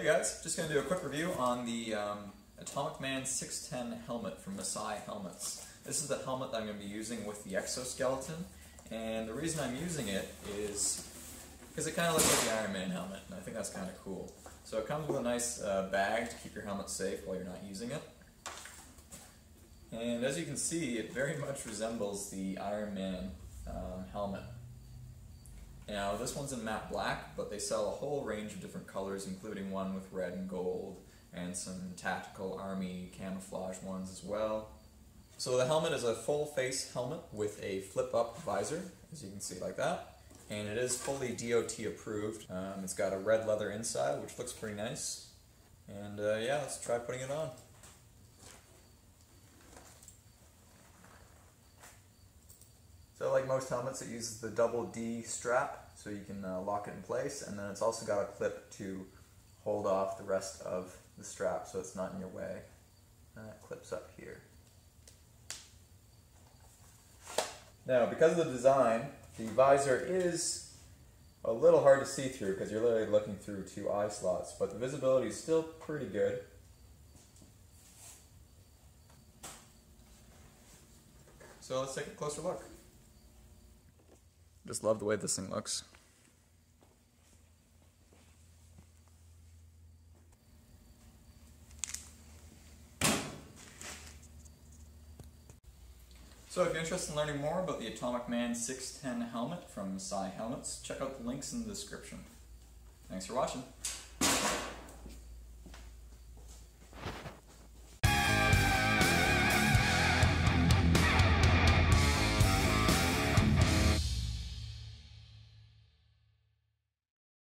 Hey guys, just going to do a quick review on the Atomic Man 610 helmet from Masei Helmets. This is the helmet that I'm going to be using with the exoskeleton, and the reason I'm using it is because it kind of looks like the Iron Man helmet, and I think that's kind of cool. So it comes with a nice bag to keep your helmet safe while you're not using it. And as you can see, it very much resembles the Iron Man helmet. Now, this one's in matte black, but they sell a whole range of different colors, including one with red and gold, and some tactical army camouflage ones as well. So the helmet is a full-face helmet with a flip-up visor, as you can see like that, and it is fully DOT approved. It's got a red leather inside, which looks pretty nice, and yeah, let's try putting it on. So like most helmets, it uses the double D strap, so you can lock it in place, and then it's also got a clip to hold off the rest of the strap so it's not in your way. And that clips up here. Now, because of the design, the visor is a little hard to see through because you're literally looking through two eye slots, but the visibility is still pretty good. So let's take a closer look. Just love the way this thing looks. So if you're interested in learning more about the Atomic Man 610 helmet from Masei Helmets, check out the links in the description. Thanks for watching.